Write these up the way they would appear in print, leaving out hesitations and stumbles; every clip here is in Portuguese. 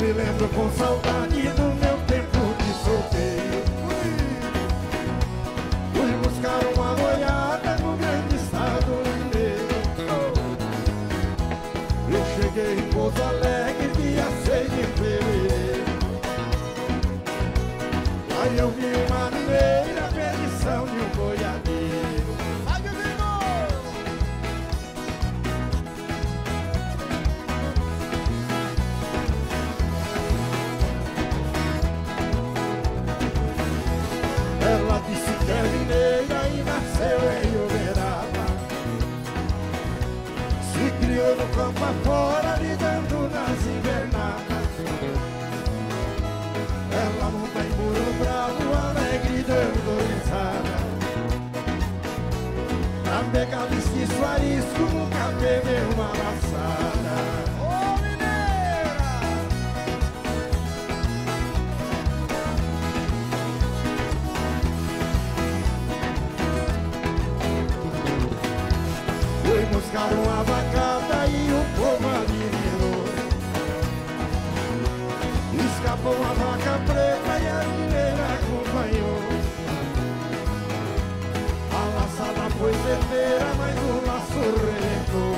me lembro com saudade do meu tempo de solteiro. Fui buscar uma boiada no grande estado mineiro. Eu cheguei em Pouso Alegre dia 6 de fevereiro. Aí eu vi uma mineira, perdição de um boiadeiro. Vai, ela disse que é mineira e nasceu em Uberaba. Se criou no campo afora, lidando nas invernadas. Ela monta em muro bravo, alegre dando risada. Pra pegar vestiço arisco, nunca bebeu uma laçada. Buscaram a vacada e o povo adivinhou. Escapou a vaca preta e a mineira acompanhou. A laçada foi certeira, mas o laço rebentou.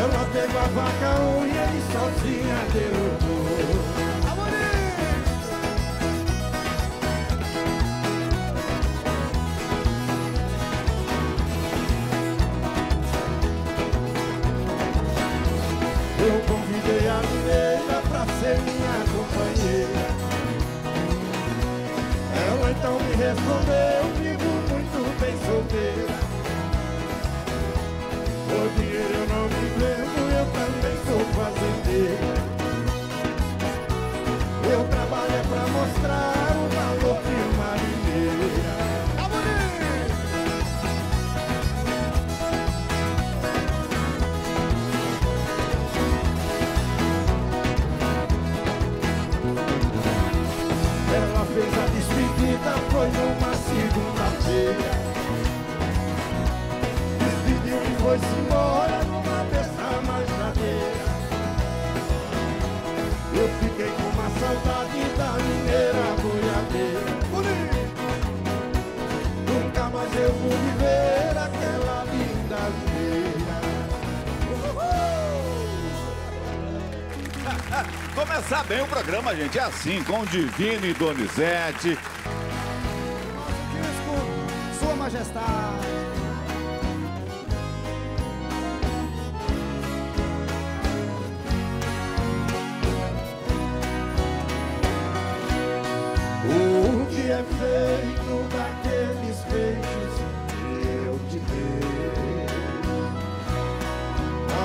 Ela teve a vaca unha e sozinha derrubou. Eu convidei a mineira pra ser minha companheira. Ela então me respondeu, vivo muito bem solteira. O dinheiro eu não me lembro, eu também sou fazendeira. Eu trabalho é pra mostrar o valor de uma mineira. Fez a despedida, foi numa segunda-feira. Despediu e foi-se embora numa terça mais jadeira. Eu fiquei com uma saudade da mineira boiadeira. Nunca mais eu pude ver aquela linda mineira. Começar bem o programa, gente, é assim, com Divino e Donizete. Sua Majestade. O que é feito daqueles feitos que eu te dei?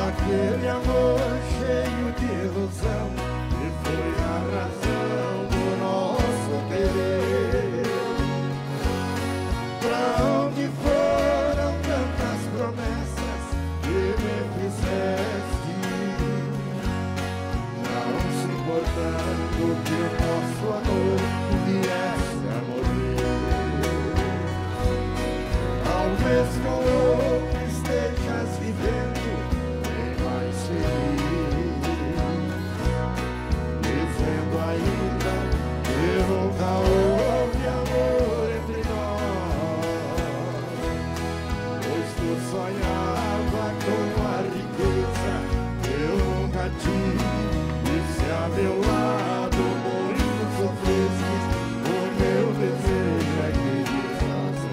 Aquele amor cheio de ilusão. A razão do nosso querer. Pra onde foram tantas promessas que me fizeste? Não se importando que o nosso amor viesse a morrer. Talvez com outro estejas vivendo bem mais feliz. Ainda eu nunca houve amor entre nós, pois tu sonhava com a riqueza que eu nunca tive, e se a meu lado morrendo sofresses, o meu desejo é que te faça.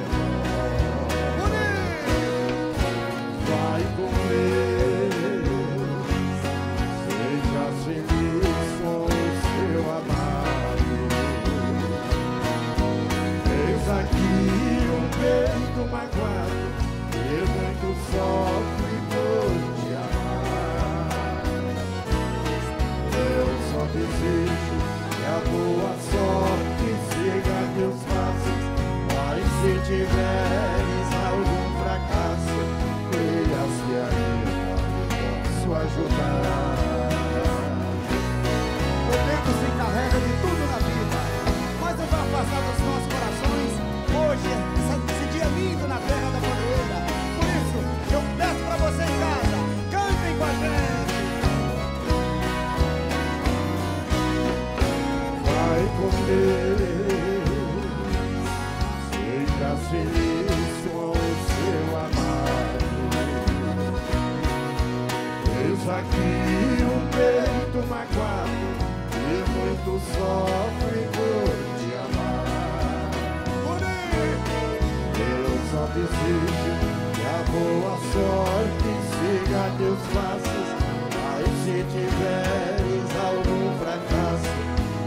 boa sorte, siga teus passos, mas se tiveres algum fracasso,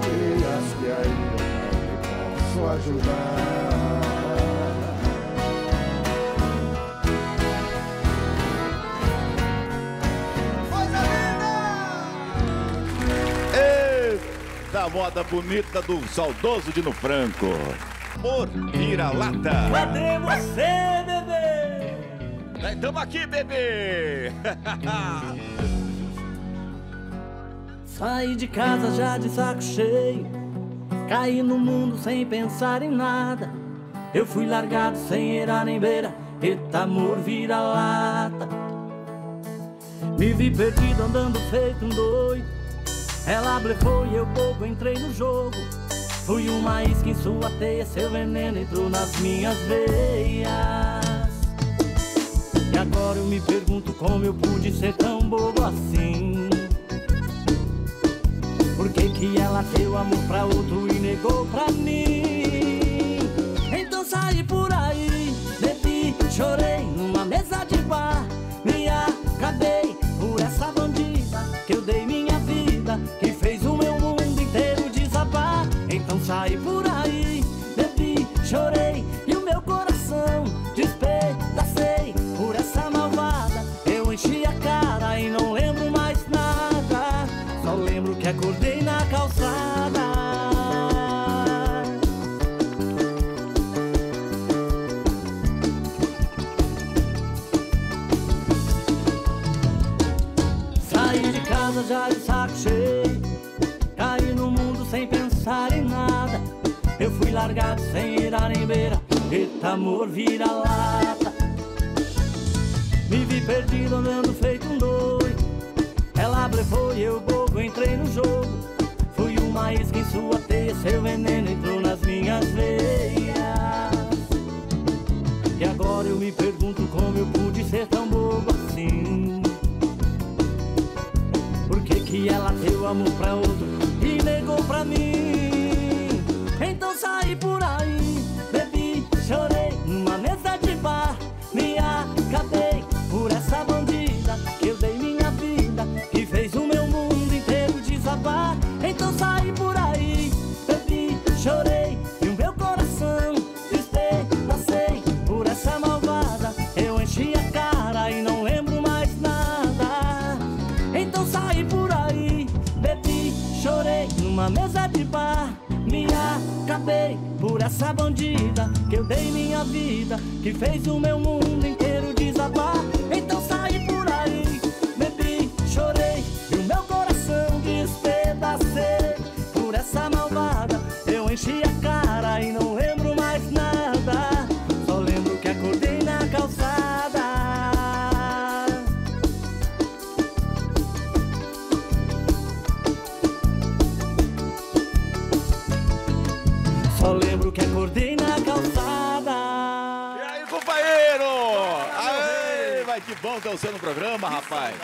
creas que ainda não te posso ajudar. Coisa linda! Eita, moda bonita do saudoso Dino Franco. Por vira-lata. Cadê você, bebê? Nós estamos aqui, bebê. Saí de casa já de saco cheio, caí no mundo sem pensar em nada. Eu fui largado sem era nem beira, eita amor vira-lata. Me vi perdido andando feito um doido, ela blefou e eu bobo entrei no jogo. Fui uma isca em sua teia, seu veneno entrou nas minhas veias. E agora eu me pergunto como eu pude ser tão bobo assim. Por que que ela deu amor pra outro e negou pra mim? Então saí por aí, bebi, chorei numa mesa de bar. Me acabei por essa bandida que eu dei minha vida, que fez o meu mundo inteiro desabar. Então saí por aí, bebi, chorei e o meu coração despedacei por essa malvada. Eu enchi a cara e não lembro mais nada, só lembro que acordei na calçada. Saí de casa já de saco cheio, caí no mundo sem pensar em nada. Eu fui largado sem ira nem beira, eita amor vira-lata. Me vi perdido andando feito um doido, ela blefou e eu bobo entrei no jogo. Fui uma isca em sua teia, seu veneno entrou nas minhas veias. E agora eu me pergunto como eu pude ser tão bobo assim. Por que que ela deu amor pra outro e negou pra mim? Então saí por aí, bebi, chorei numa mesa de bar. Me acabei por essa bandida que eu dei minha vida, que fez o meu mundo inteiro desabar. Então saí por aí, bebi, chorei e o meu coração despedacei por essa malvada. Eu enchi a cara e não lembro mais nada. Então saí por aí, bebi, chorei numa mesa de bar. Me acabei por essa bandida que eu dei minha vida, que fez o meu mundo inteiro desabar. Então saí por aí, bebi, chorei e o meu coração despedacei por essa malvada. Eu enchi a cara e não lembro mais nada, só lembro que acordei na calçada. Só lembro que acordei na calçada. E aí, companheiro? Aê, vai que bom ter você no programa, rapaz.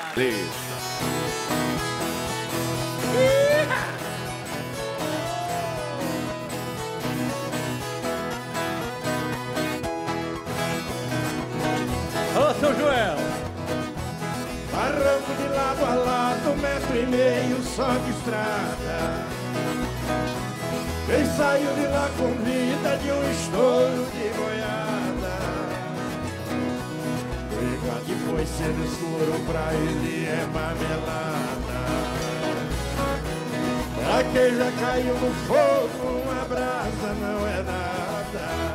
Ô, seu Joel. Barranco de lado a lado, 1,5 metro só de estrada. Quem saiu de lá com vida de um estouro de boiada. Briga depois sendo escuro, pra ele é marmelada. Pra quem já caiu no fogo, uma brasa não é nada.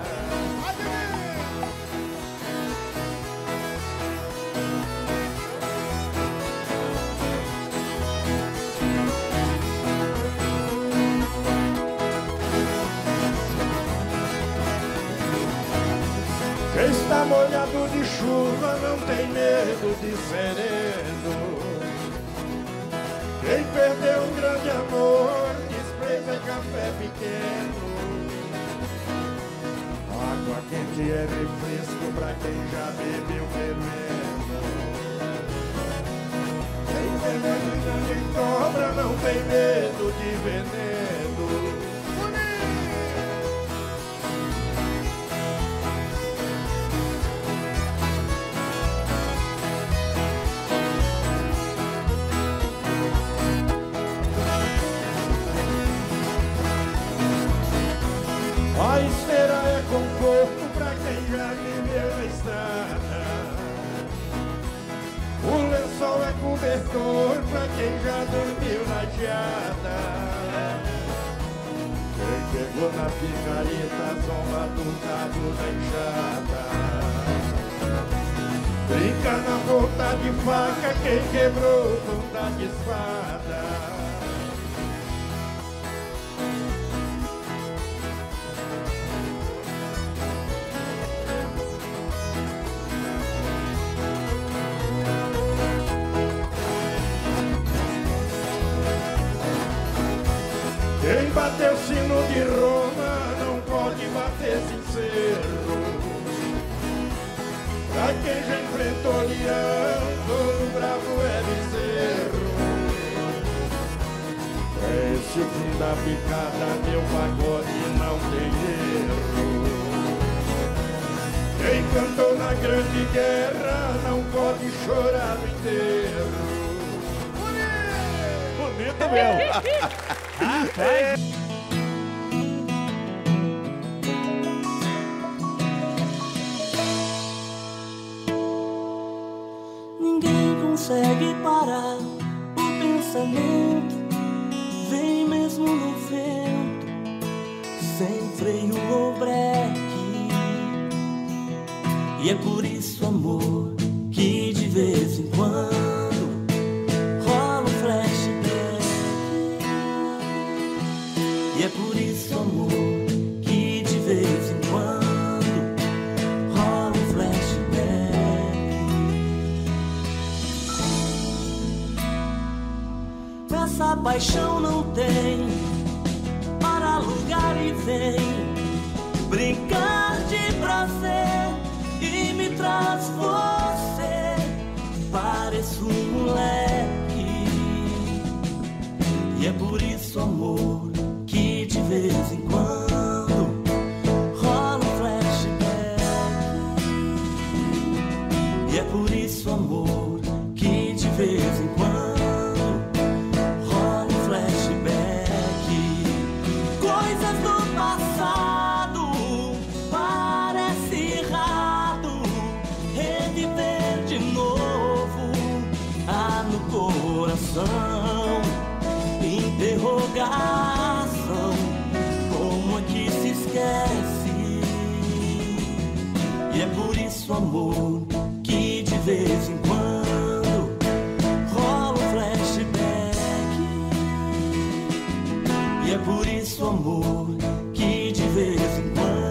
Quem está molhado de chuva não tem medo de sereno. Quem perdeu um grande amor despreza café pequeno. Água quente é refresco pra quem já bebeu veneno. Quem veneno grande cobra não tem medo de veneno. bandeira guerreira estrada. O lençol é cobertor pra quem já dormiu na geada. Quem pegou na picareta zomba do tabu da enxada. Brinca na ponta de faca, quem quebrou não dá de espada. Quem bateu sino de Roma não pode bater sincero. Pra quem já enfrentou leão, todo bravo é bezerro. É esse o fim da picada, meu pagode não tem erro. Quem cantou na grande guerra não pode chorar no enterro. Bonito mesmo! Ninguém consegue parar o pensamento, vem mesmo no vento, sem freio ou breque. E é por isso, amor, que de vez em quando paixão não tem, para lugar e vem brincar de prazer e me traz você, pareço um moleque. E é por isso, amor, que de vez em quando rola um flashback. E é por isso, amor, que de vez em quando interrogação, como é que se esquece? E é por isso, amor, que de vez em quando rola um flashback. E é por isso, amor, que de vez em quando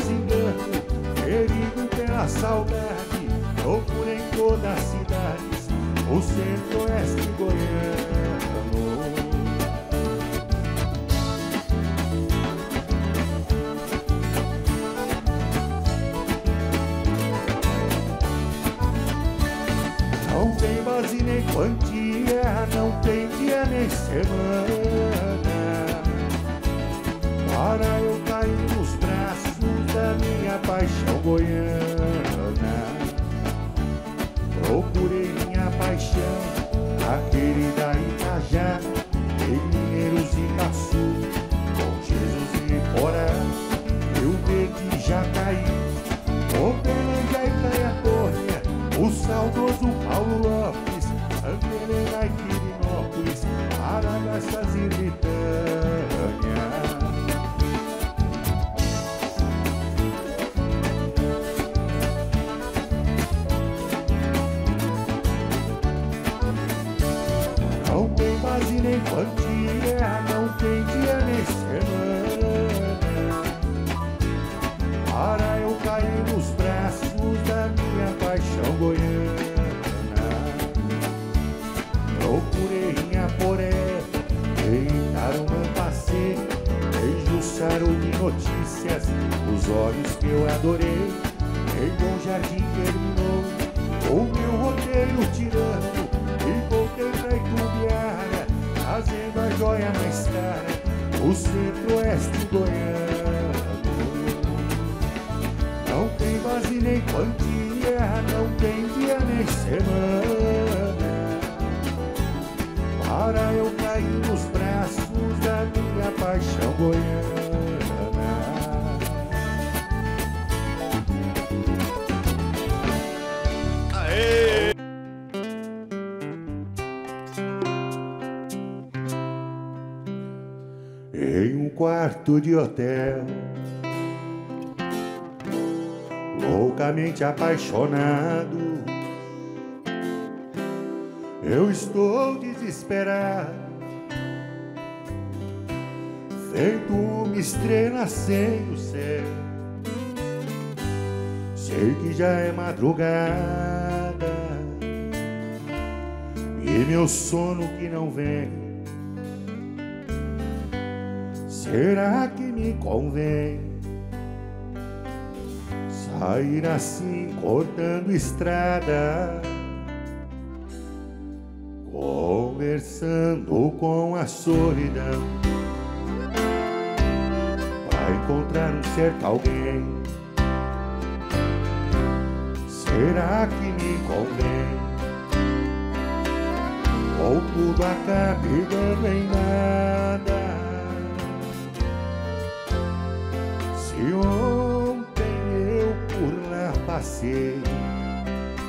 desembarco, ferido pela saudade, procura em todas as cidades, o centro-oeste goiano. Não tem base nem quantia, não tem dia nem semana para eu cair nos braços da minha paixão goiana. Procurei minha paixão, a querida Itajá, em Mineiros e Caçu, com Jesus e Porá, eu verde já caí, Operanja e Caiapônia, o saudoso Paulo Lopes, Anterena e Quirinópolis, Aragaças e Litânia. Nem quantia, não tem dia nem semana para eu cair nos braços da minha paixão goiana. Procurei em Aporé, em Tarumambacê, em Jussaro de notícias, os olhos que eu adorei, em Bom Jardim terminou o meu roteiro tirando, e voltei pra Itumbiara, fazendo a joia mais cara, o centro-oeste goiano. Não tem base nem quantia, não tem dia nem semana para eu cair nos braços da minha paixão goiana. Quarto de hotel, loucamente apaixonado, eu estou desesperado, feito uma estrela sem o céu. Sei que já é madrugada e meu sono que não vem. Será que me convém sair assim cortando estrada, conversando com a solidão, pra encontrar um certo alguém? Será que me convém ou tudo acaba dando em nada? E ontem eu por lá passei,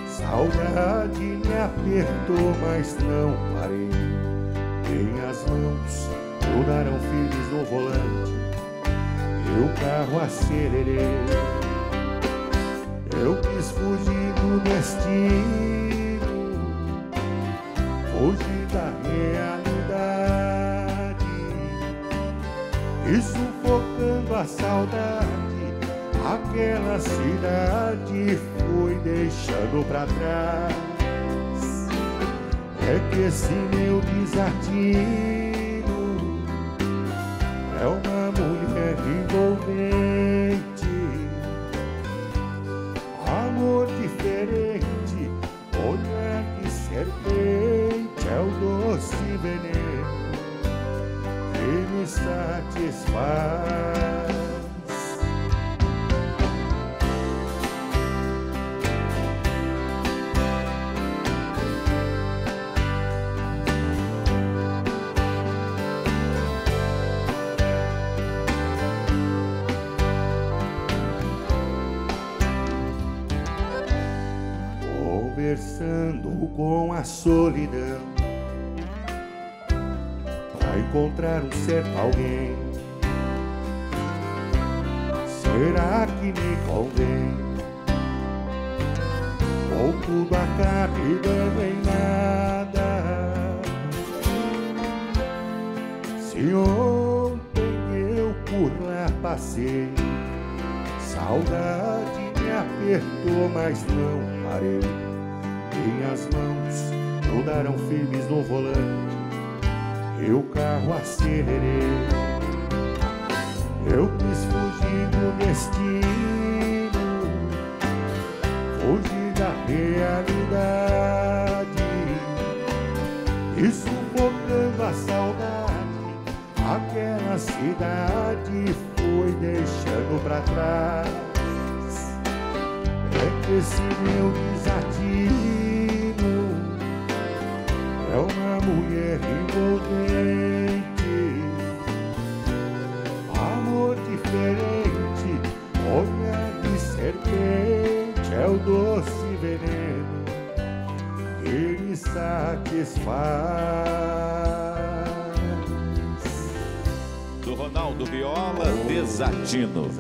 saudade me apertou, mas não parei. Minhas mãos grudaram firmes no volante e o carro acelerei. Eu quis fugir do destino, fugir da realidade, e sufocando a saudade, aquela cidade fui deixando pra trás. É que esse meu desatino é uma mulher envolvente, amor diferente, olhar de serpente, é o doce veneno que me satisfaz. Conversando com a solidão, pra encontrar um certo alguém. Será que me convém ou tudo acaba dando em nada? Se ontem eu por lá passei, Saudade me apertou, mas não parei. Minhas mãos rodaram firmes no volante, eu carro acelerei. Eu quis fugir do destino, fugir da realidade, e sufocando a saudade, aquela cidade foi deixando pra trás. É que esse meu desatino é uma mulher envolvente, amor diferente, olhar de serpente, é o doce veneno que me satisfaz. Do Ronaldo Viola, Desatino.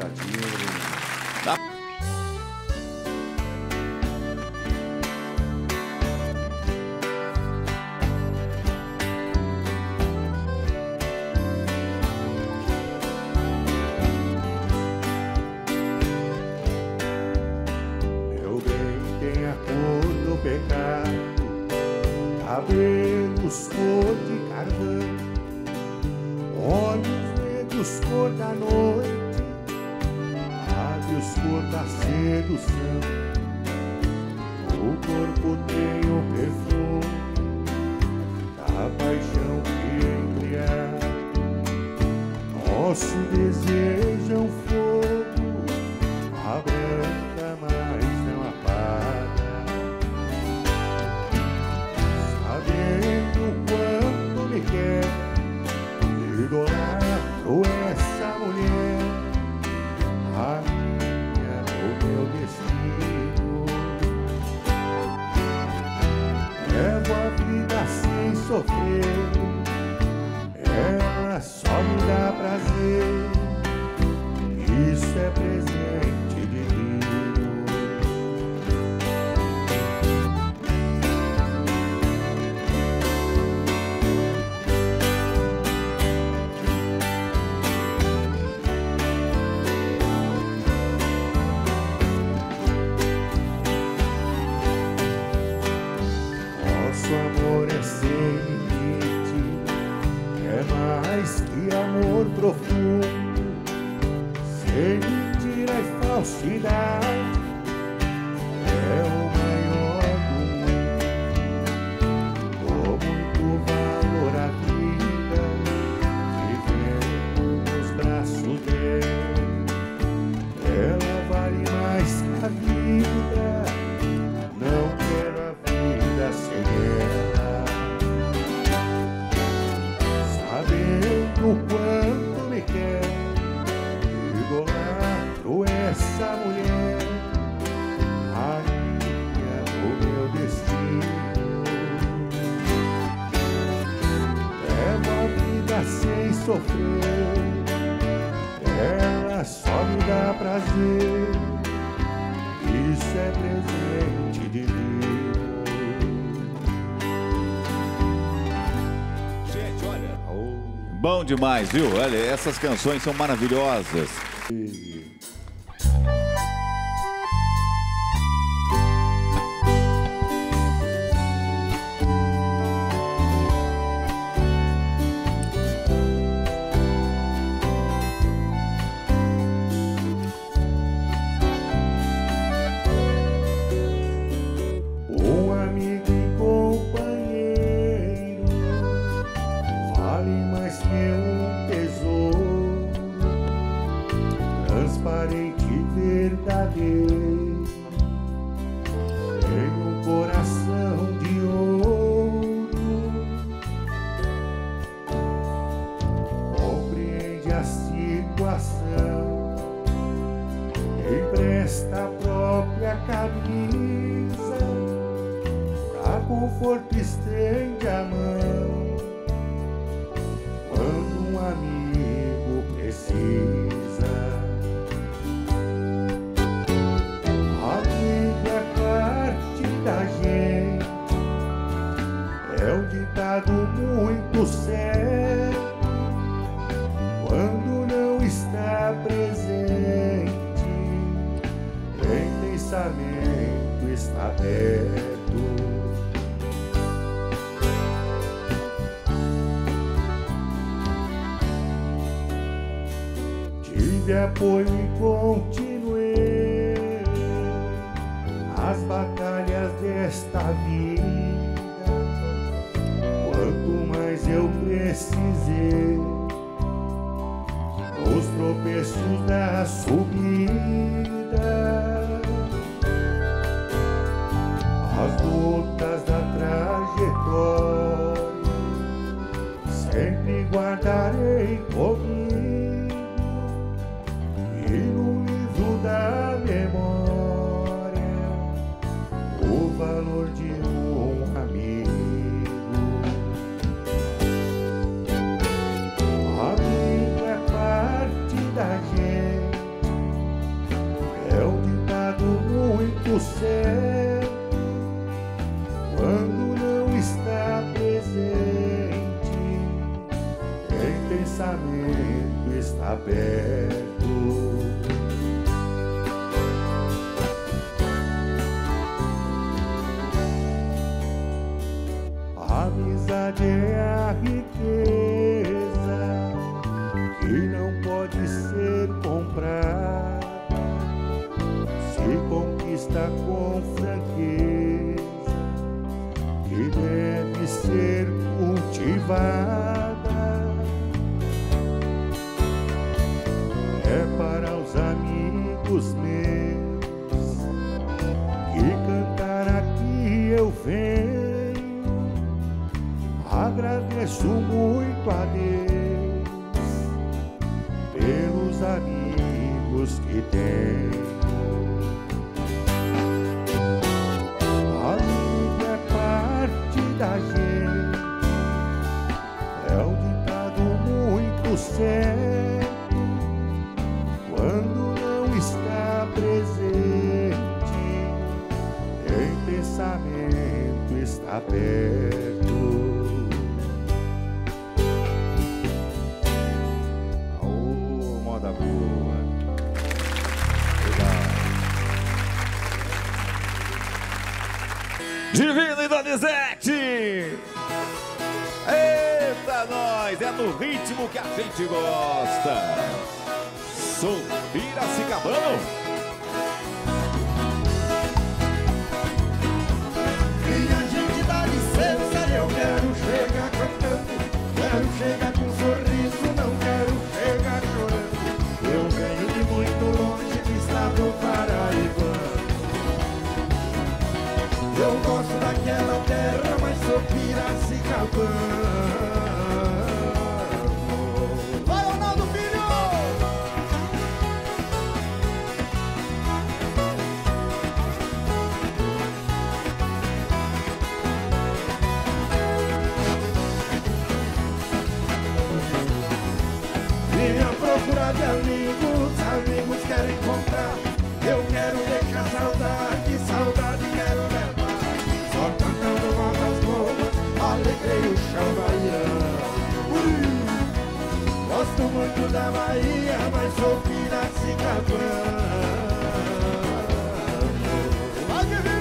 Cabelos cor de carvão, olhos negros cor da noite, lábios cor da sedução, o corpo tem o perfume da paixão que embriaga nosso desejo, é um fogo, abranca, mas não apaga. Idolatro essa mulher, a minha, o meu destino. Levo a vida sem sofrer, ela só me dá prazer, isso é presente divino. Bom demais, viu? Olha, essas canções são maravilhosas. Quando não está presente, de apoio e continuei as batalhas desta vida. Quanto mais eu precisei, os tropeços da subida, as lutas da trajetória, sempre guardarei comigo e no livro da memória o valor de um amigo. Quando não está presente, em pensamento está perto. A amizade é a riqueza que não pode ser comprada. Está com franqueza que deve ser cultivada. É para os amigos meus que cantar aqui eu venho. Agradeço muito a Deus pelos amigos que tenho. É um ditado muito certo. Quando não está presente, em pensamento está perto. Aô, moda boa. Divino e Donizete! Eita, nós! É no ritmo que a gente gosta! Sumpira Cicabão! Minha gente, dá licença, eu quero chegar cantando, quero chegar com um sorriso, não quero chegar chorando. Eu venho de muito longe, do estado paraibano. Eu gosto daquela terra, mas sou piracicabano. Vai, Ronaldo Filho! Minha procura de amigos, amigos quero encontrar. Eu quero deixar saudade, saudade quero levar. Alegrei o chão baiano. Gosto muito da Bahia, mas sou piracicabano. Vai, Divino!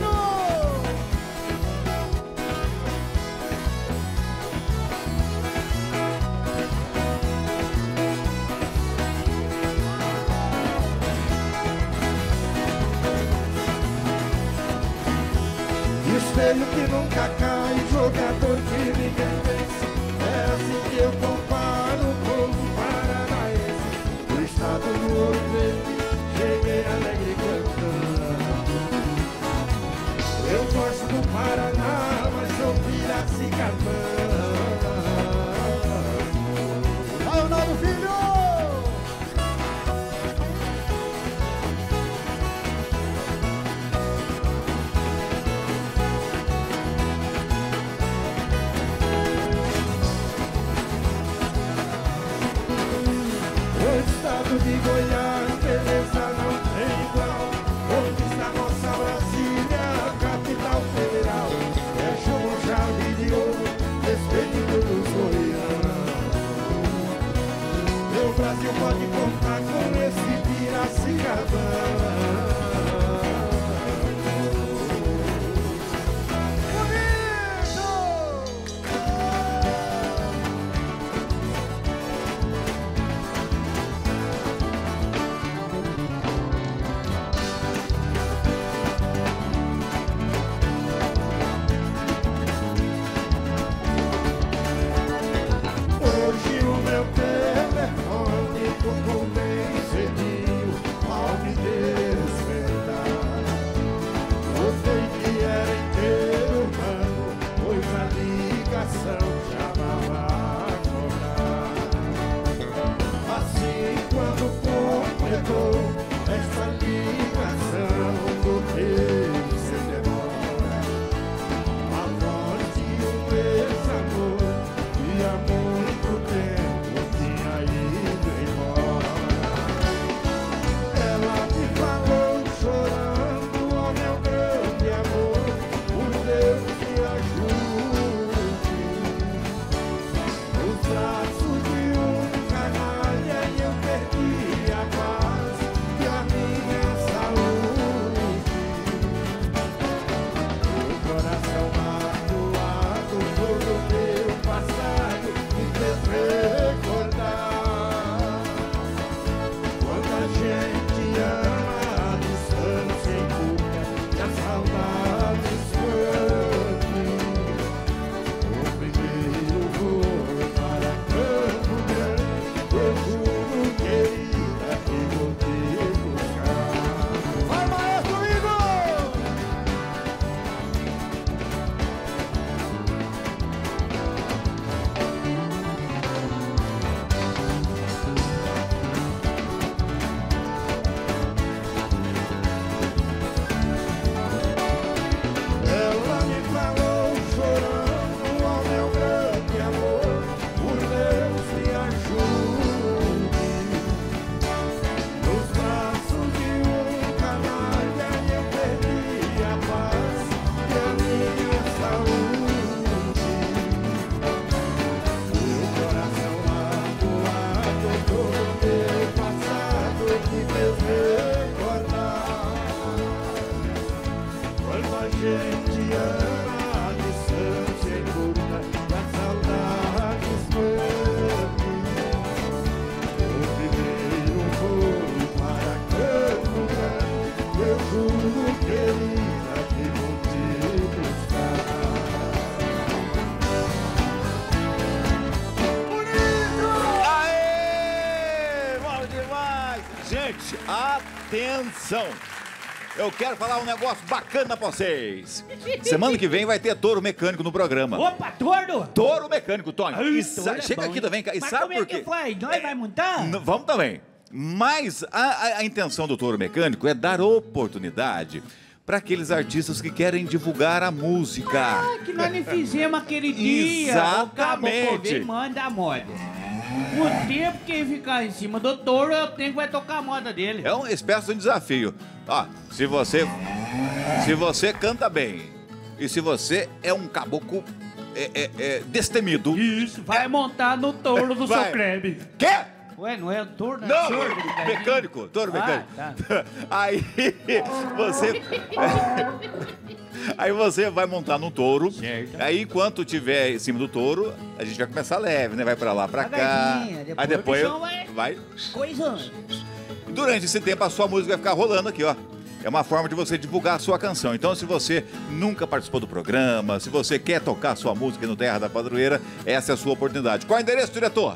Espelho que nunca cai, jogador que ninguém vence. É assim que eu comparo o povo paranaense. Do estado do Ouro Verde, cheguei alegre cantando. Eu gosto do Paraná, mas sou piracicabano. Vai, Ronaldo Filho! De Goiás, beleza não tem igual. Onde está nossa Brasília, capital federal? É chumbo, chave de ouro, respeito dos goianos. Meu Brasil pode contar com esse piracicabano. Atenção! Eu quero falar um negócio bacana pra vocês. Semana que vem vai ter touro mecânico no programa. Opa, touro! Touro mecânico, Tony. Chega aqui também, cara. E sabe por quê? Mas como é que foi? Nós vai montar? Vamos também. Mas a intenção do touro mecânico é dar oportunidade para aqueles artistas que querem divulgar a música. Ah, que nós nem fizemos aquele dia. Exatamente. O manda a moda. O tempo que ele ficar em cima do touro, eu tenho que vai tocar a moda dele. É uma espécie de um desafio. Ó, se você canta bem e se você é um caboclo destemido... Isso, vai montar no touro do seu creme. Quê? Ué, não é touro, não? Não, é mecânico, touro mecânico. Ah, tá. Aí você vai montar num touro. Certo. Aí, enquanto tiver em cima do touro, a gente vai começar leve, né? Vai pra lá, pra cá. Aí depois vai... Coisando. Durante esse tempo, a sua música vai ficar rolando aqui, ó. É uma forma de você divulgar a sua canção. Então, se você nunca participou do programa, se você quer tocar a sua música no Terra da Padroeira, essa é a sua oportunidade. Qual é o endereço, diretor?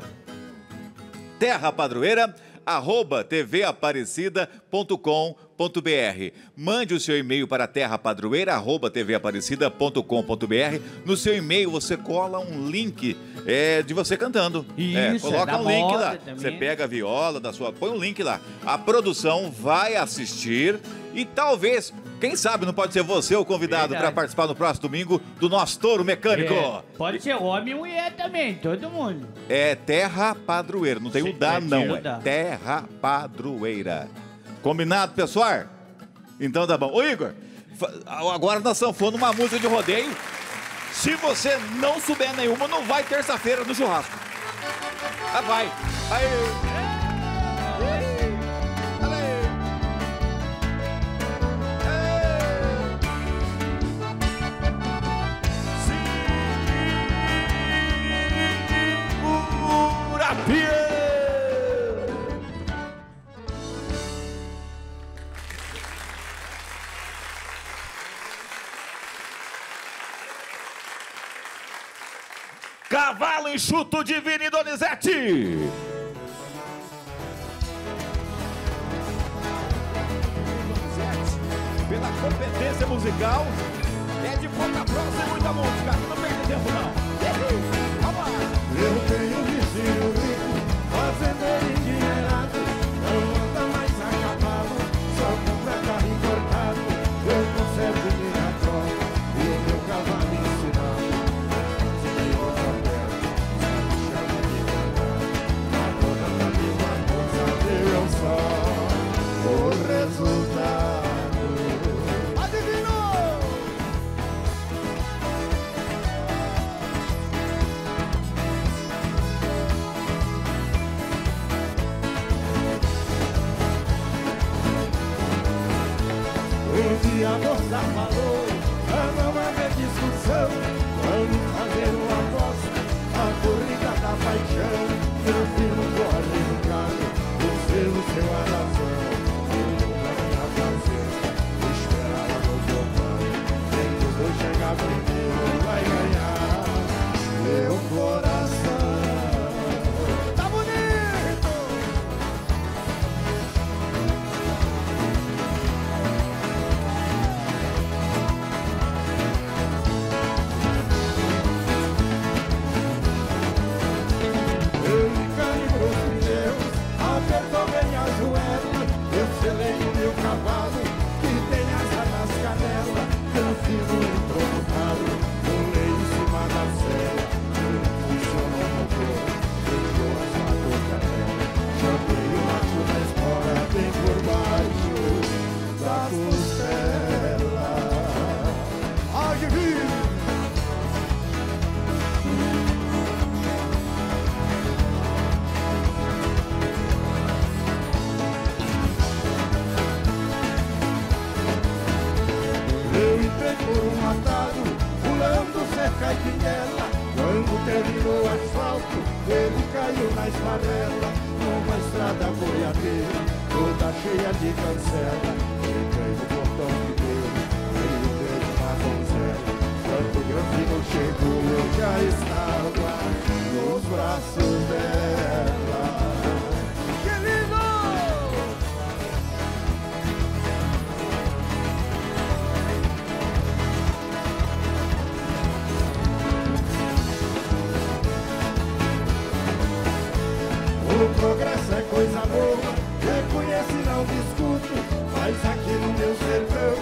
terrapadroeira@tvaparecida.com.br. Mande o seu e-mail para terrapadroeira@tvaparecida.com.br. No seu e-mail você cola um link de você cantando. Isso, coloca um link lá. Também. Você pega a viola da sua, põe um link lá. A produção vai assistir e talvez, quem sabe, não pode ser você o convidado para participar no próximo domingo do nosso touro mecânico. Pode ser homem e mulher também, todo mundo. É Terra Padroeira, não tem o dá não, é Terra Padroeira. Combinado, pessoal? Então tá bom. Ô Igor, agora nós sanfona uma música de rodeio. Se você não souber nenhuma, não vai terça-feira no churrasco. Ah, vai. Aí. Cavalo enxuto, Divino e Donizete. Pela competência musical, é de pouca prosa e muita música. Aqui não perde tempo, não. Vamos lá. Eu tenho um vizinho rico, fazendeiro endinheirado. Não anda mais a cavalo, só compra carro importado. Eu conservo minha troca e o meu cavalo ensinado. O resultado adivinou. Um dia a moça falou pra não haver discussão, vamos fazer uma aposta, a corrida da paixão. Meu filho corre no carro, pelo seu arazão, eu não vai na fazenda, espera lá no portão. Tem que os dois chegar primeiro, vai ganhar meu coração. Tá bonito! Eu me calibro. Apertou bem a joelha, eu selei o meu cavalo, que tem asa nas canelas. Canfiro entrou no calo, pulei em cima da cela. Não funcionou no corpo, fechou as matas canelas. Chamei o macho da espora, bem por baixo da costela. Adivinha! Por um atado, pulando cerca e quinela. Quando terminou o asfalto, ele caiu na esparela. Numa estrada boiadeira, toda cheia de cancela. Cheguei no portão de Deus, veio ter uma donzela. Quando o granfino chegou, eu já estava nos braços dela. Que lindo! O progresso é coisa boa, reconhece, não discuto, mas aqui no meu sertão,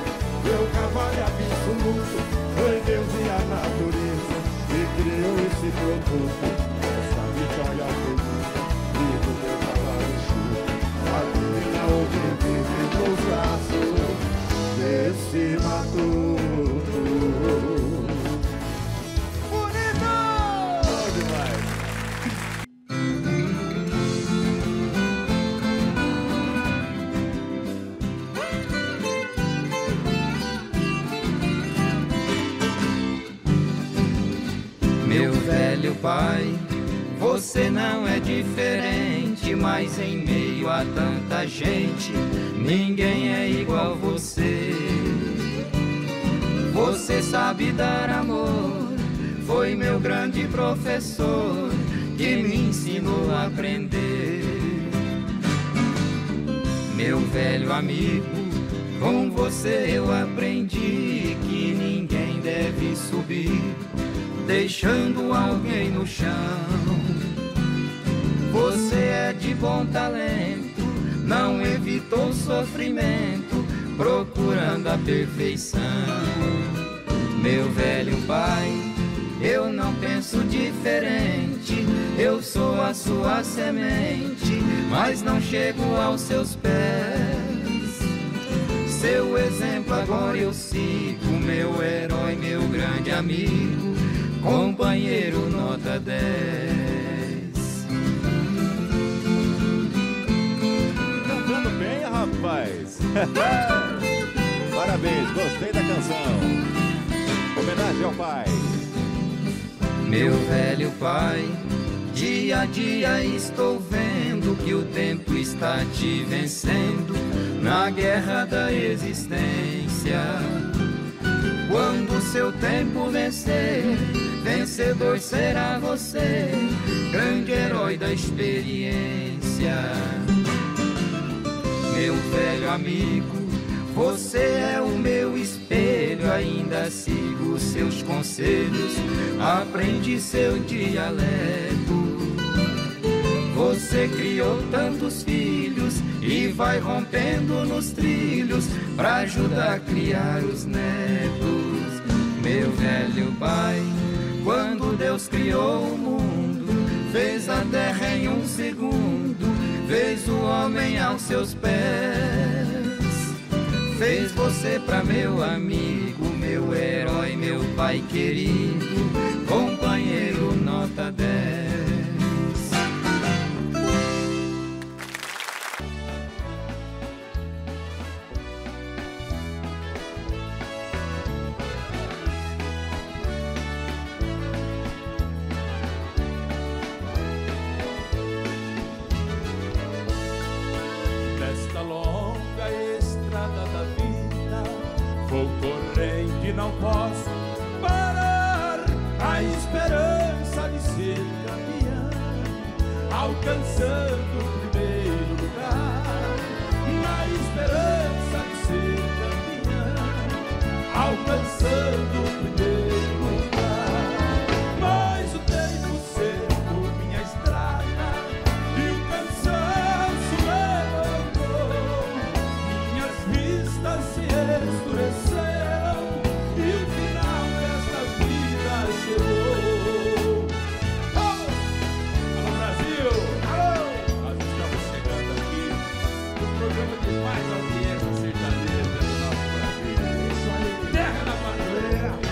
meu cavalo absoluto, foi Deus e a natureza que criou esse produto, essa vitória bonita, e do meu cavalo chuto, a vida hoje vive nos laços desse matuto. Meu pai, você não é diferente, mas em meio a tanta gente, ninguém é igual você. Você sabe dar amor, foi meu grande professor, que me ensinou a aprender. Meu velho amigo, com você eu aprendi que ninguém deve subir deixando alguém no chão. Você é de bom talento, não evitou sofrimento, procurando a perfeição. Meu velho pai, eu não penso diferente, eu sou a sua semente, mas não chego aos seus pés. Seu exemplo agora eu sigo, meu herói, meu grande amigo, companheiro nota 10. Cantando bem, rapaz. Parabéns, gostei da canção. Homenagem ao pai. Meu velho pai, dia a dia estou vendo que o tempo está te vencendo na guerra da existência. Quando seu tempo vencer, vencedor será você, grande herói da experiência. Meu velho amigo, você é o meu espelho, ainda sigo seus conselhos, aprendi seu dialeto. Você criou tantos filhos e vai rompendo nos trilhos pra ajudar a criar os netos. Meu velho pai, quando Deus criou o mundo, fez a terra em um segundo, fez o homem aos seus pés, fez você pra meu amigo, meu herói, meu pai querido, companheiro nota 10. Não posso parar a esperança de ser campeão, alcançando o primeiro lugar. Na esperança de ser campeão, alcançando o primeiro lugar. Mas o tempo certo, minha estrada, e o cansaço levantou, minhas vistas se escureceram. Terra da Padroeira,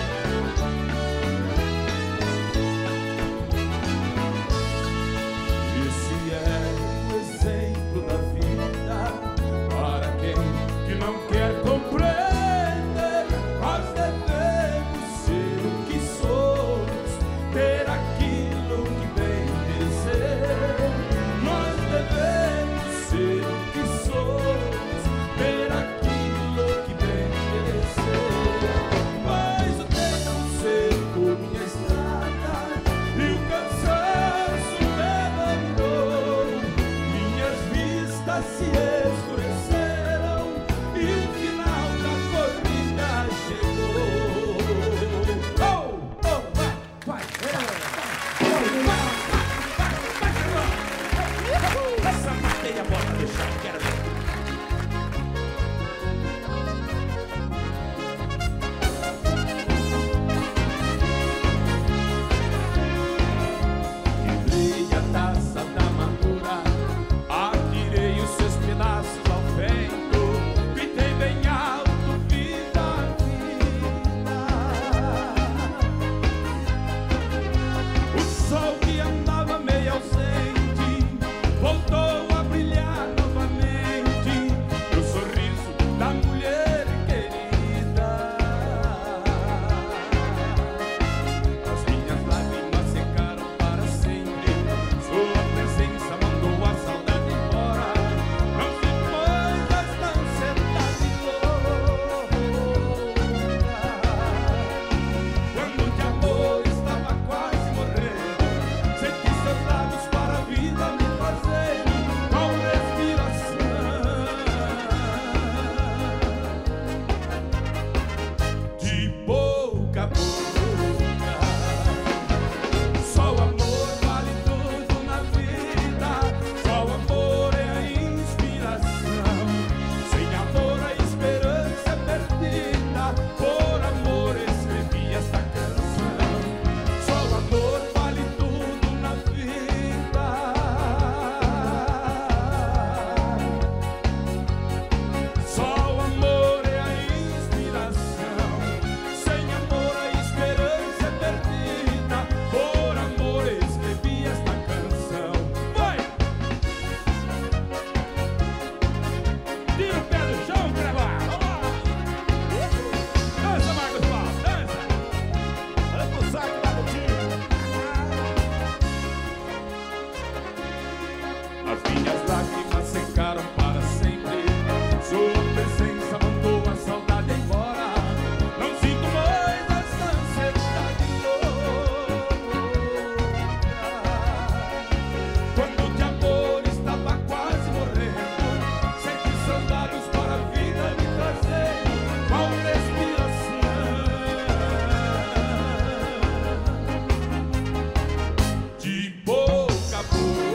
As minhas lágrimas secaram para sempre. Sua presença mandou a saudade embora. Não sinto mais essa ansiedade louca. Quando de amor estava quase morrendo, senti seus lábios para a vida me trazer. Qual respiração de boca a boca.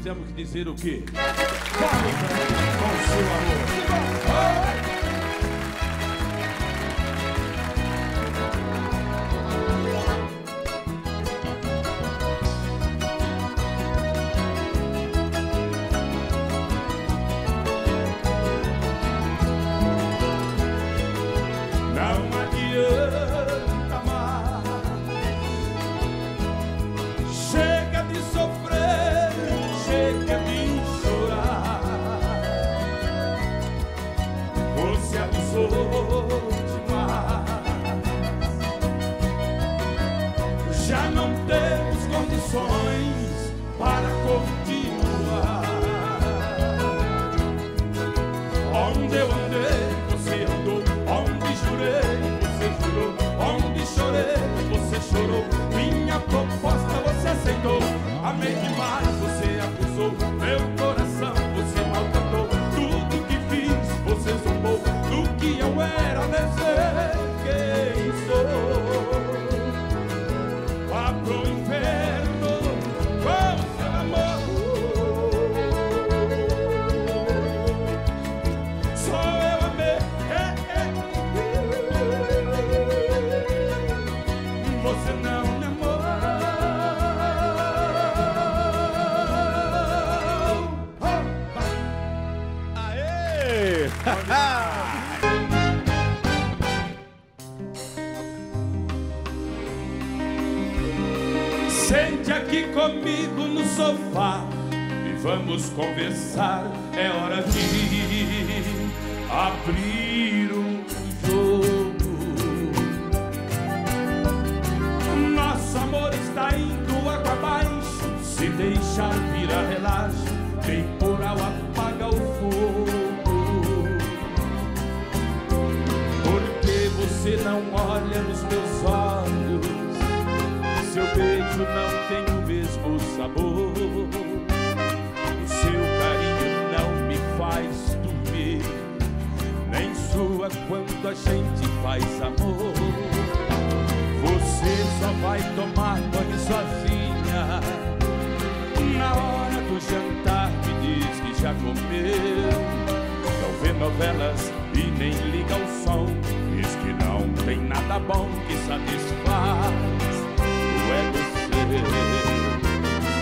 Temos que dizer o quê? Vamos com seu amor. aqui comigo no sofá e vamos conversar. É hora de abrir um jogo. Nosso amor está indo água abaixo. Se deixar virar relaxo, temporal apaga o fogo. Porque você não olha nos meus olhos, seu beijo não tem o mesmo sabor. O seu carinho não me faz dormir, nem sua quando a gente faz amor. Você só vai tomar banho sozinha na hora do jantar, me diz que já comeu. Não vê novelas e nem liga o som, diz que não tem nada bom que satisfaz o ego seu.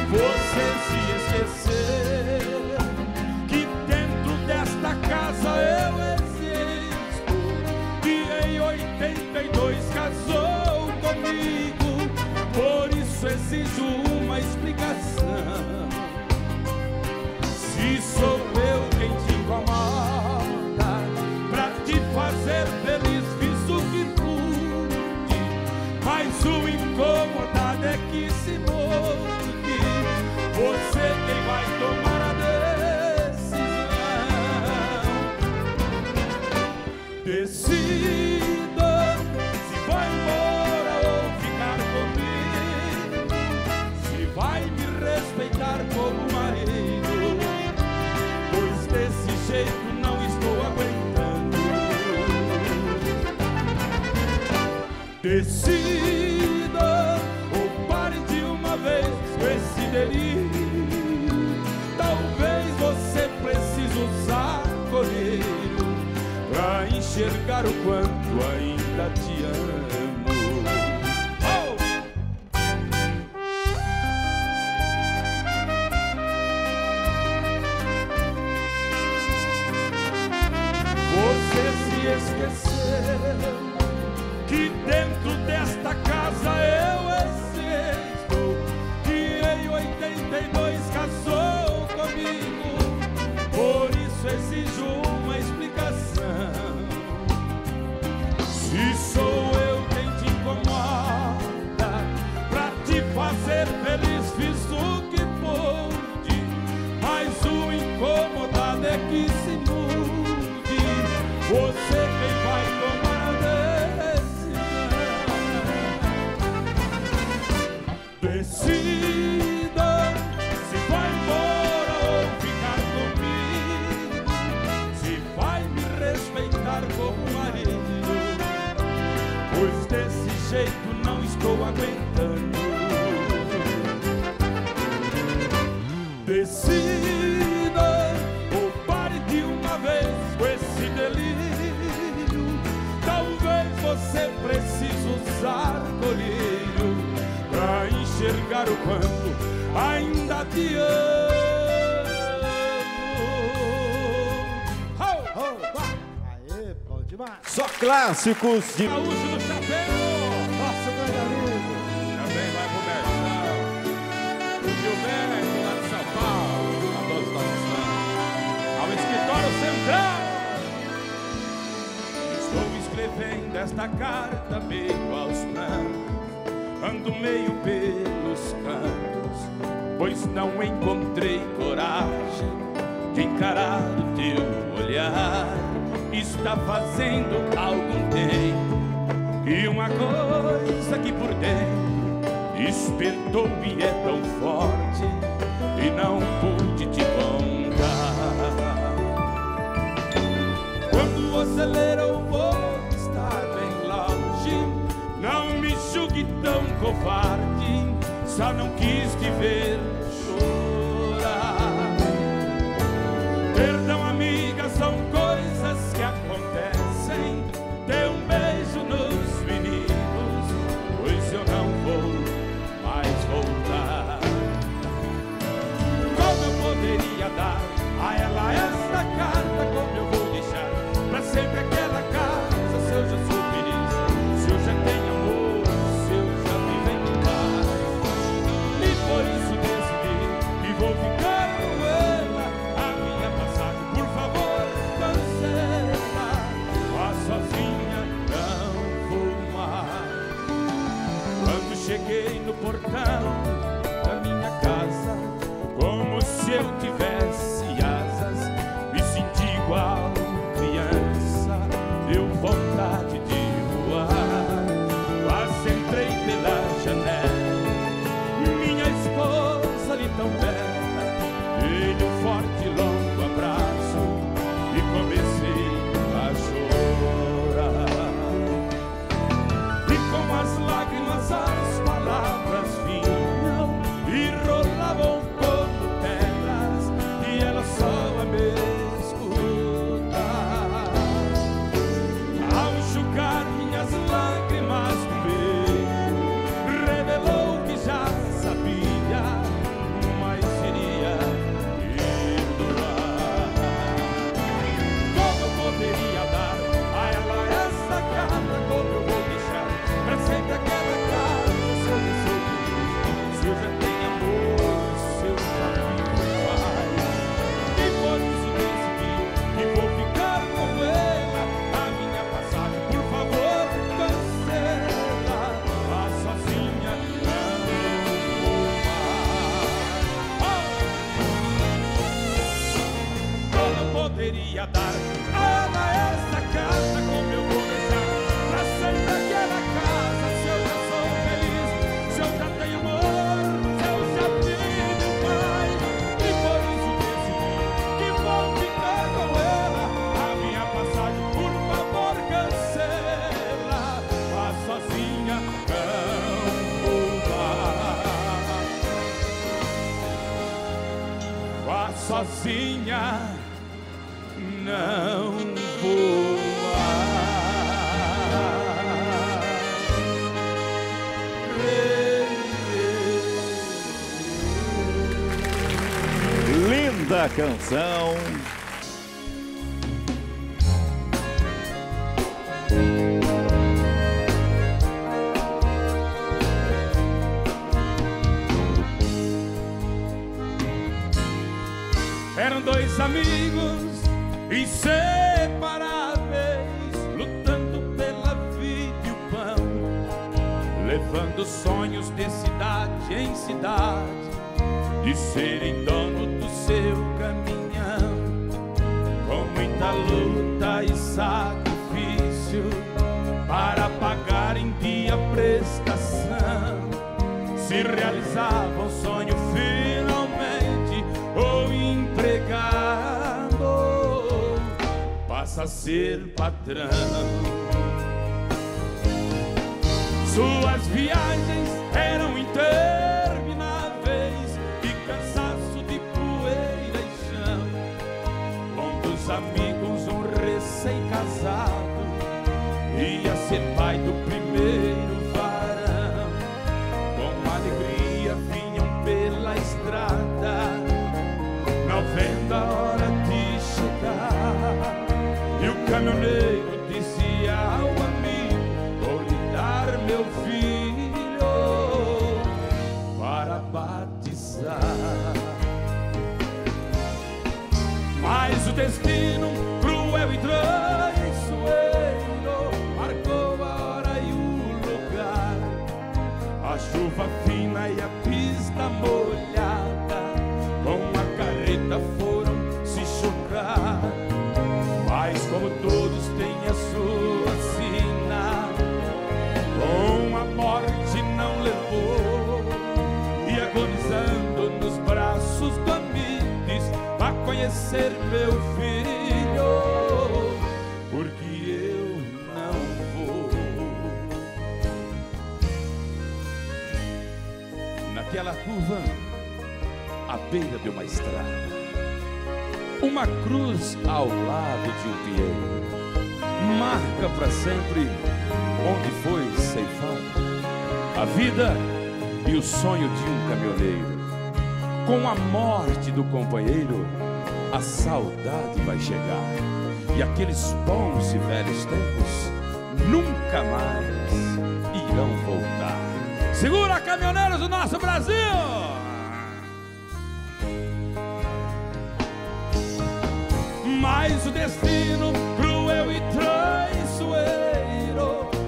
Você se esqueceu que dentro desta casa eu existo, que em 82 casou comigo. Por isso exijo explicação. Se sou eu quem te incomoda, pra te fazer feliz fiz o que pude, mas o incomodado é que se mude. Você quem vai tomar a decisão. Decida se vai embora ou ficar comigo, vai me respeitar como marido, pois desse jeito não estou aguentando. Decida ou pare de uma vez com esse delírio. Talvez você precise usar colírio pra enxergar o quanto ainda te amo. Que dentro desta casa eu existo, que em 82 casou comigo. Por isso exijo uma explicação. Se sou eu quem te incomoda, pra te fazer feliz fiz o que pude, mas o incomodado é que se mude. Você quem vai decida se vai embora ou ficar comigo, se vai me respeitar como marido, pois desse jeito não estou aguentando. Decida ou pare de uma vez com esse delírio. Talvez você precise usar colírio pra enxergar o quanto ainda te amo. Ho, ho, aê, bom demais. Só clássicos de Gaúcho do Chapéu. Nosso grande amigo. Também vai começar o Gilberto lá de São Paulo, a todos nós, ao escritório central. Estou escrevendo esta carta meio aos prantos, ando meio pelos cantos, pois não encontrei coragem de encarar o teu olhar. Está fazendo algum tempo e uma coisa que por dentro despertou e é tão forte e não pude te contar. Quando você ler eu vou estar bem longe. Não me julgue tão covarde, só não quis te ver chorar. Perdão, amiga, são coisas que acontecem. Dê um beijo nos meninos, pois eu não vou mais voltar. Como eu poderia dar a ela esta carta? Como eu vou deixar pra sempre aquela casa, se eu já sou feliz, se eu já tenho amor, se eu já vivo em paz? Me foi sozinha não voar. Linda canção. Eram dois amigos inseparáveis, lutando pela vida e o pão, levando sonhos de cidade em cidade, de serem dono do seu caminhão. Com muita luta e sacrifício para pagar em dia a prestação, se realizava o sonho finalmente. O empregado passa a ser patrão. Suas viagens eram intermináveis e cansaço de poeira e chão. Um dos amigos, um recém-casado, ia ser pai do primeiro varão. Com alegria vinham pela estrada, vendo a hora de chegar. E o caminhoneiro dizia ao amigo: vou lhe dar meu filho para batizar. Mas o destino cruel e traiçoeiro marcou a hora e o lugar. A chuva fina e a pista molhada foram se chocar. Mas como todos têm a sua sina, com a morte não levou. E agonizando nos braços do amigo diz: vá conhecer meu filho, porque eu não vou. Naquela curva, à beira de uma estrada, uma cruz ao lado de um pinheiro marca para sempre onde foi ceifado a vida e o sonho de um caminhoneiro. Com a morte do companheiro, a saudade vai chegar, e aqueles bons e velhos tempos nunca mais irão voltar. Segura, caminhoneiros do nosso Brasil! Mas o destino cruel e traiçoeiro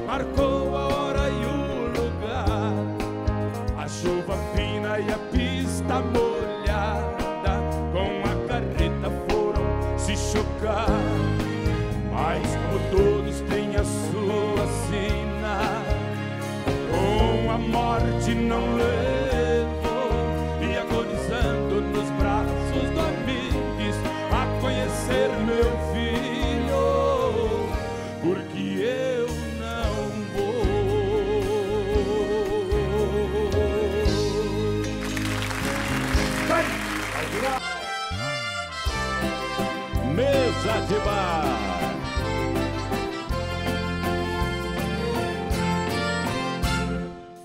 marcou a hora e o lugar. A chuva fina e a pista molhada com a carreta foram se chocar. Mas como todos têm a sua sina, com a morte não levou. E agonizando nos braços do amigo, conhecer meu filho, porque eu não vou. Vai. Vai. Mesa de bar.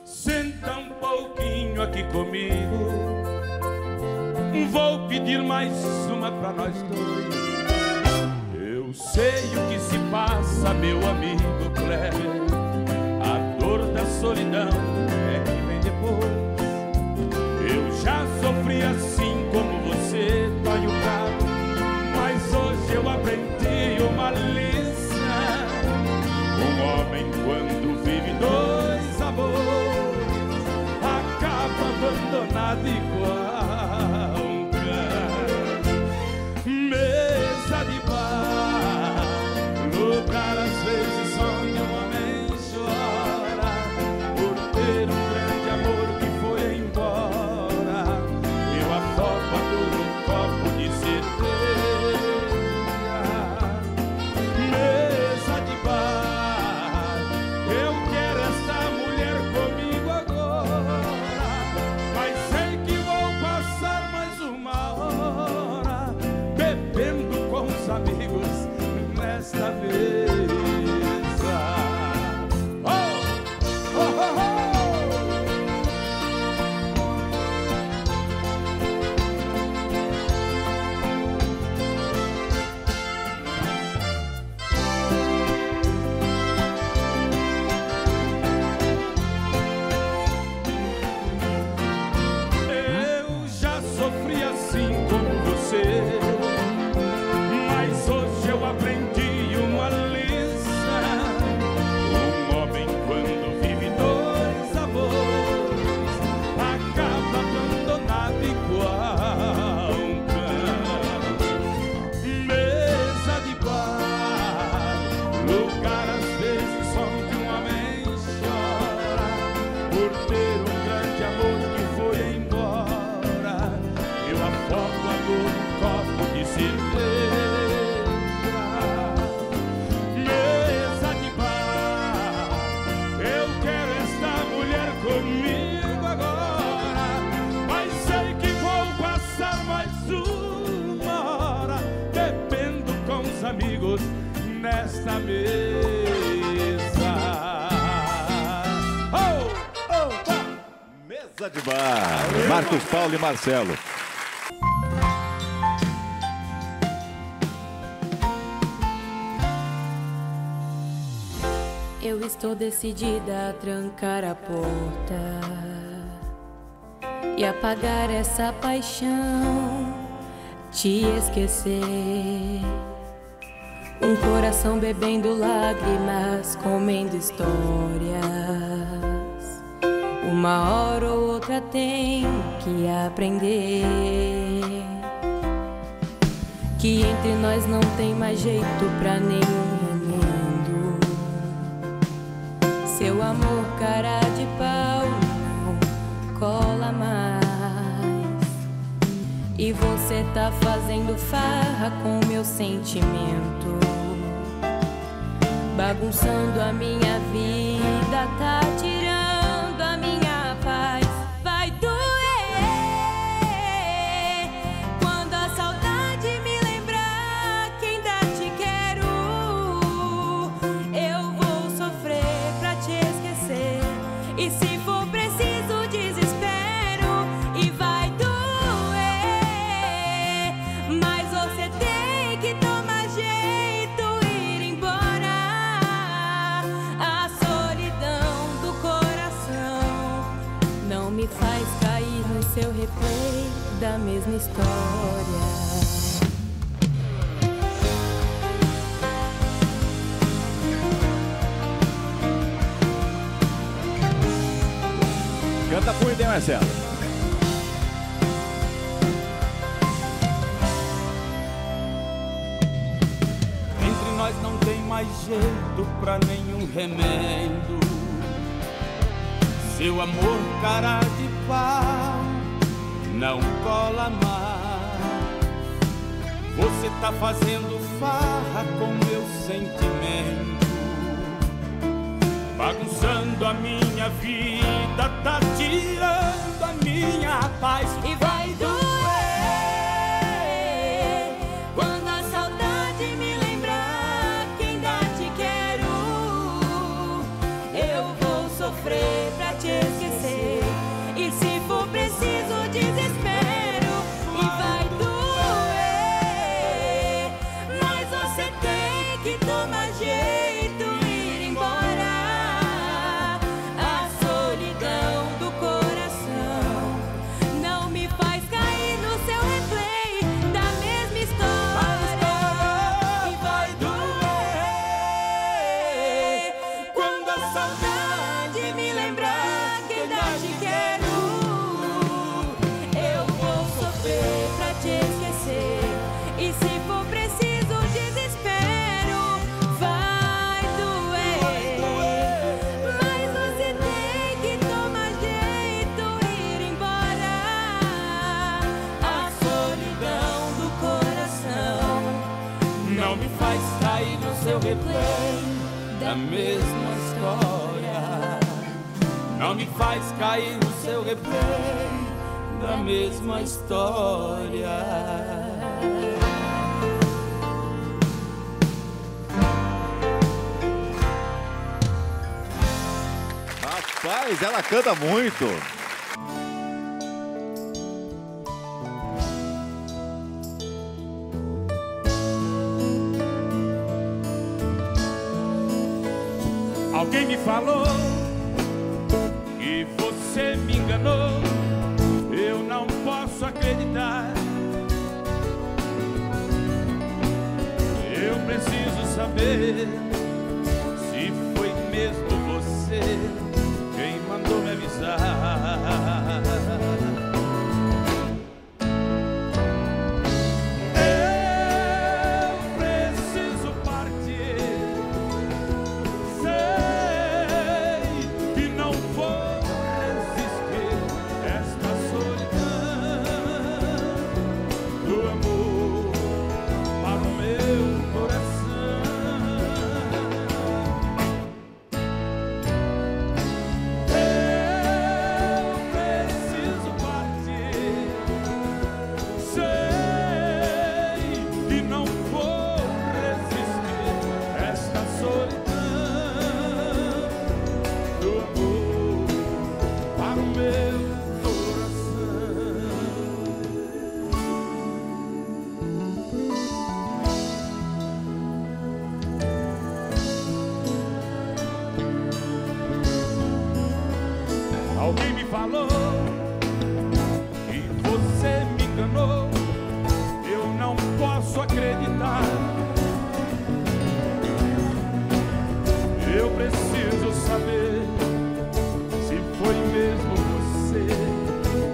Senta um pouquinho aqui comigo, vou pedir mais uma pra nós dois. Eu sei o que se passa, meu amigo Kleber. A dor da solidão é que vem depois. Eu já sofri assim como você, dói o cabo, mas hoje eu aprendi uma lição. Um homem quando vive dois amores acaba abandonado igual. Mesa de bar, lugar às vezes onde um homem chora por ter um grande amor que foi embora. Eu afogo a dor num copo de cerveja. desta mesa. Mesa de bar, Marcos Paulo e Marcelo. Eu estou decidida a trancar a porta e apagar essa paixão, te esquecer. Um coração bebendo lágrimas, comendo histórias. Uma hora ou outra tem que aprender que entre nós não tem mais jeito pra nenhum. Seu amor, cara de pau, não cola mais. E você tá fazendo farra com meu sentimento, bagunçando a minha vida, tá tirando a minha paz. Vai doer quando a saudade me lembrar que ainda te quero. Eu vou sofrer pra te esquecer, e se for preciso desespero, e vai doer, mas você tem que tomar jeito e ir embora. A solidão do coração não me faz cair no seu replay da mesma história. Canta por dentro, Marcelo. Entre nós não tem mais jeito pra nenhum remendo. Seu amor, cara de pau, não cola mais. Você tá fazendo farra com meu sentimento, bagunçando a minha vida, tá tirando a minha paz. E vai doer quando a saudade me lembrar que ainda te quero. Eu vou sofrer pra te esquecer, e se for preciso desespero. E vai doer, mas você tem que tomar jeito. Seu replay da mesma história não me faz cair no seu replay da mesma história. Rapaz, ela canta muito. Alguém me falou que você me enganou, eu não posso acreditar. Eu preciso saber se foi mesmo você quem mandou me avisar. Meu coração falou que você me enganou, eu não posso acreditar. Eu preciso saber se foi mesmo você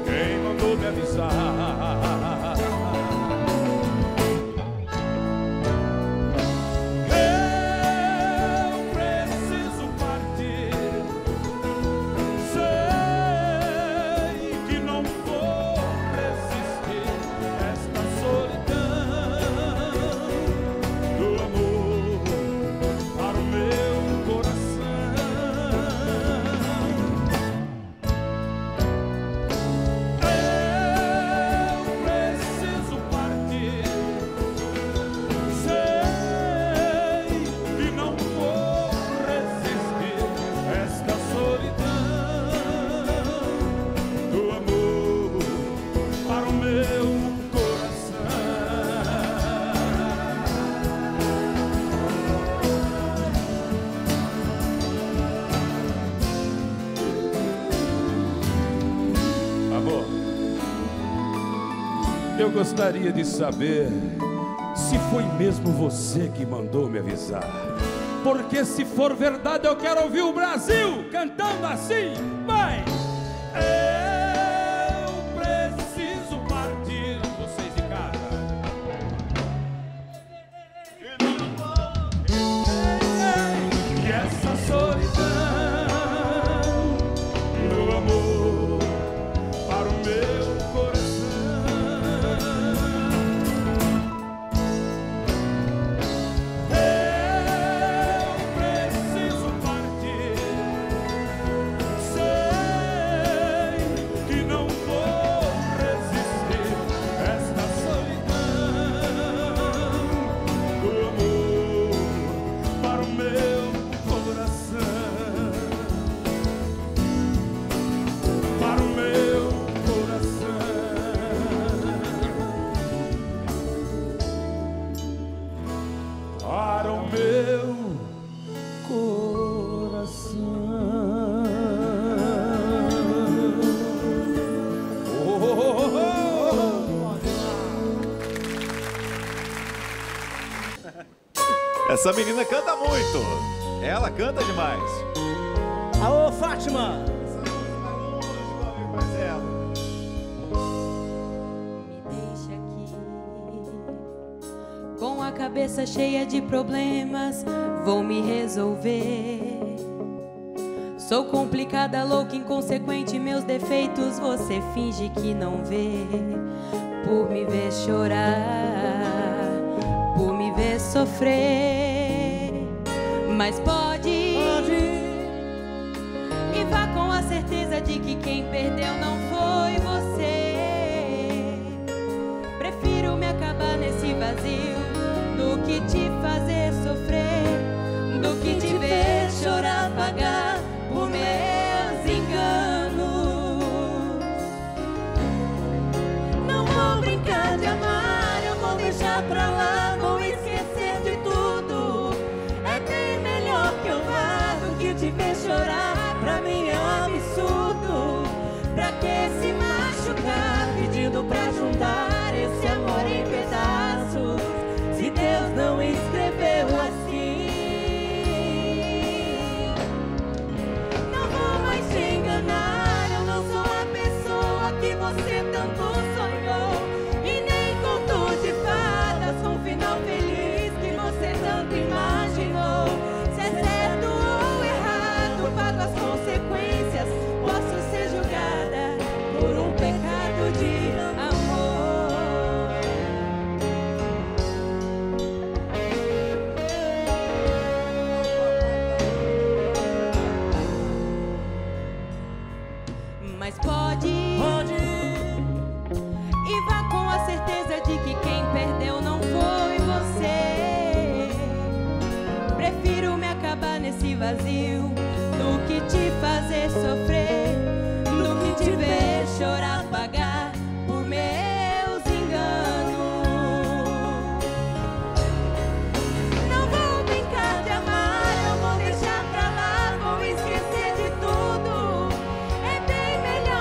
quem mandou me avisar. Eu gostaria de saber se foi mesmo você que mandou me avisar, porque se for verdade eu quero ouvir o Brasil cantando assim, vai! Eu preciso partir, vocês de casa, que essa solidão do amor para o meu coração. Essa menina canta muito. Ela canta demais. Alô, Fátima! Essa música vai longe, meu amigo Marcelo. Me deixa aqui, com a cabeça cheia de problemas, vou me resolver. Sou complicada, louca, inconsequente, meus defeitos você finge que não vê. Por me ver chorar, por me ver sofrer. Mas pode ir, e vá com a certeza de que quem perdeu não foi você. Prefiro me acabar nesse vazio do que te fazer sofrer, do que te ver chorar, pagar por meus enganos. Não vou brincar de amar, eu vou deixar pra lá, vou esquecer de tudo. É bem melhor que eu vá do que te ver chorar. Pra mim é um absurdo. Pra que se machucar pedindo pra juntar esse amor em pedaços, se Deus não escreveu assim? Não vou mais te enganar, eu não sou a pessoa que você tanto sonhou, e nem conto de fadas com um final feliz que você tanto imaginou. Se é certo ou errado, pago as consequências. Posso ser julgada por um pecado de amor. Mas pode e vá com a certeza de que quem perdeu não foi você. Prefiro me acabar nesse vazio do que te fazer sofrer, do que te ver chorar, pagar por meus enganos. Não vou brincar de amar, eu vou deixar pra lá, vou esquecer de tudo. É bem melhor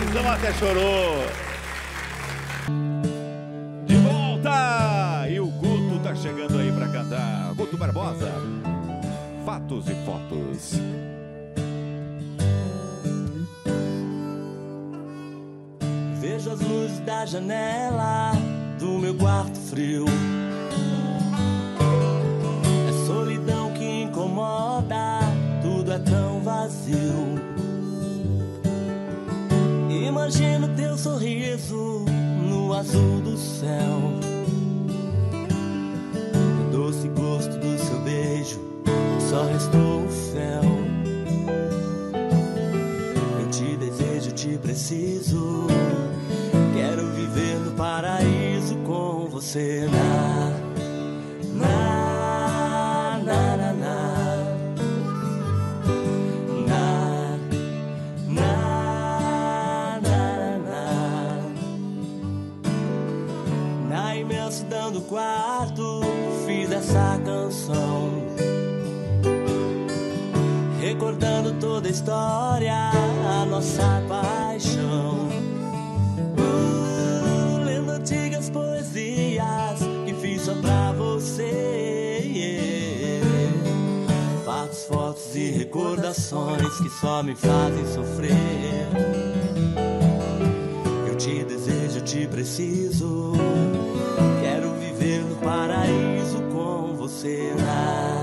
nós, vamos até chorou. De volta! E o Guto tá chegando aí pra cantar. Guto Barbosa, Fatos e Fotos. Vejo as luzes da janela do meu quarto frio. É solidão que incomoda, tudo é tão vazio. Imagino teu sorriso no azul do céu, o doce gosto do seu beijo, só restou o fel. Eu te desejo, te preciso, quero viver no paraíso com você. Do quarto fiz essa canção, recordando toda a história, a nossa paixão. Lendo antigas poesias que fiz só pra você. Fatos, fotos e recordações que só me fazem sofrer. Eu te desejo, te preciso, no paraíso com você lá.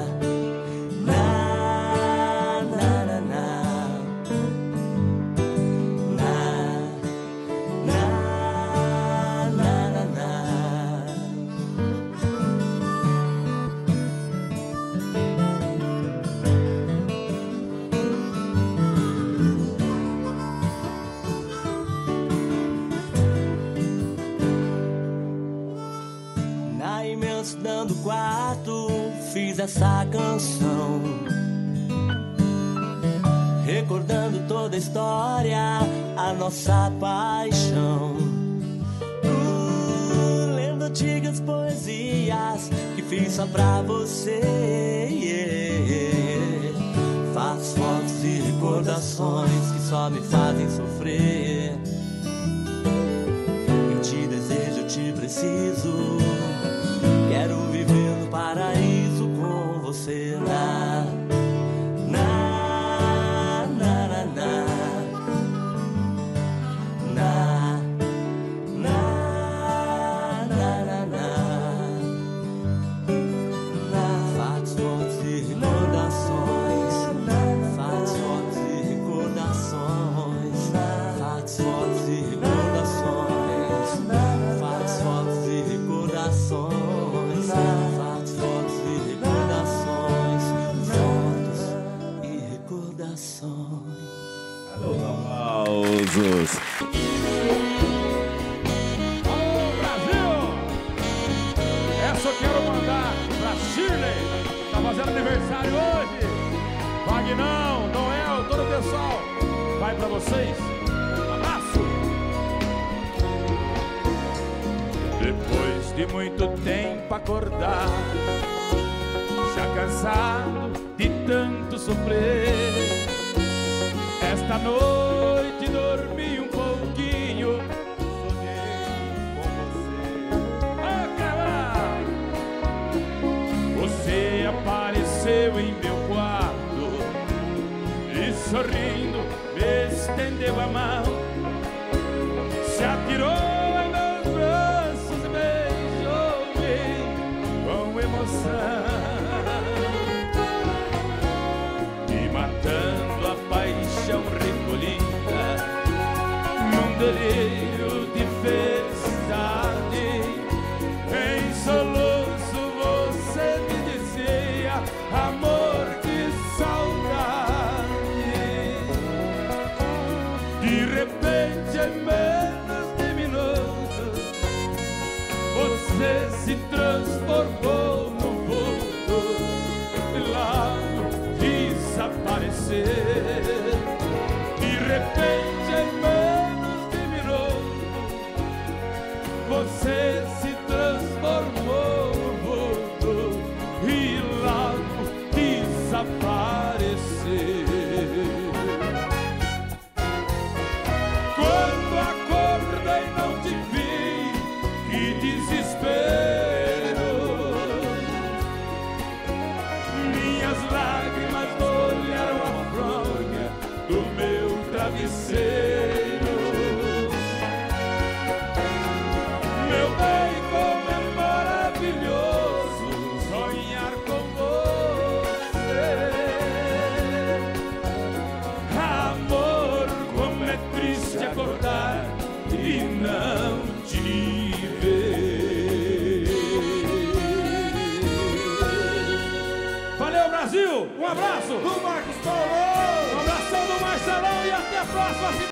Dando quarto, fiz essa canção, recordando toda a história, a nossa paixão. Lendo antigas poesias que fiz só pra você. Faço fotos e recordações que só me fazem sofrer. Eu te desejo, eu te preciso, quero viver no paraíso com você lá. Aparecer. até a próxima.